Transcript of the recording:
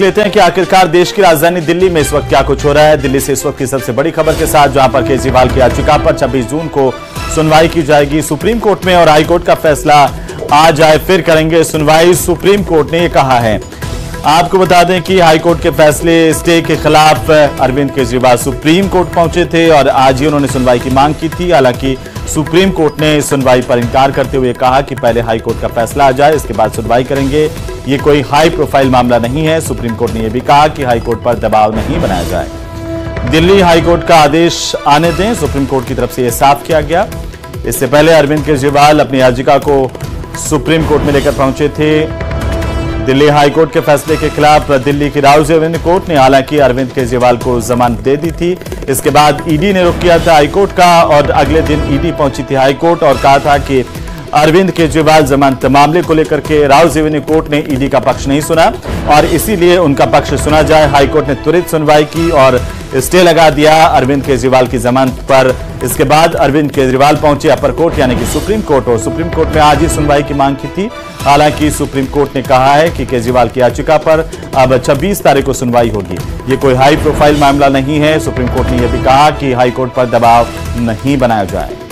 लेते हैं कि आखिरकार देश की राजधानी दिल्ली में इस वक्त क्या कुछ हो रहा है। दिल्ली से इस वक्त की सबसे बड़ी खबर के साथ, जहां पर केजरीवाल की याचिका पर 26 जून को सुनवाई की जाएगी सुप्रीम कोर्ट में, और हाई कोर्ट का फैसला आ जाए फिर करेंगे सुनवाई। सुप्रीम कोर्ट ने ये कहा है। आपको बता दें कि हाई कोर्ट के फैसले स्टे के खिलाफ अरविंद केजरीवाल सुप्रीम कोर्ट पहुंचे थे और आज ही उन्होंने सुनवाई की मांग की थी। हालांकि सुप्रीम कोर्ट ने सुनवाई पर इंकार करते हुए कहा कि पहले हाई कोर्ट का फैसला आ जाए, इसके बाद सुनवाई करेंगे। ये कोई हाई प्रोफाइल मामला नहीं है। सुप्रीम कोर्ट ने यह भी कहा कि हाई कोर्ट पर दबाव नहीं बनाया जाए। दिल्ली हाई कोर्ट का आदेश आने दें, सुप्रीम कोर्ट की तरफ से यह साफ किया गया। इससे पहले अरविंद केजरीवाल अपनी याचिका को सुप्रीम कोर्ट में लेकर पहुंचे थे। दिल्ली हाई कोर्ट के फैसले के खिलाफ दिल्ली की राउज एवेन्यू कोर्ट ने हालांकि अरविंद केजरीवाल को जमानत दे दी थी। इसके बाद ईडी ने रुख किया था हाई कोर्ट का, और अगले दिन ईडी पहुंची थी हाई कोर्ट और कहा था कि अरविंद केजरीवाल जमानत मामले को लेकर के राउज एवेन्यू कोर्ट ने ईडी का पक्ष नहीं सुना और इसीलिए उनका पक्ष सुना जाए। हाईकोर्ट ने त्वरित सुनवाई की और स्टे लगा दिया अरविंद केजरीवाल की जमानत पर। इसके बाद अरविंद केजरीवाल पहुंचे अपर कोर्ट यानी कि सुप्रीम कोर्ट, और सुप्रीम कोर्ट में आज ही सुनवाई की मांग की थी। हालांकि सुप्रीम कोर्ट ने कहा है कि केजरीवाल की याचिका पर अब 26 तारीख को सुनवाई होगी। ये कोई हाई प्रोफाइल मामला नहीं है। सुप्रीम कोर्ट ने यह भी कहा कि हाईकोर्ट पर दबाव नहीं बनाया जाए।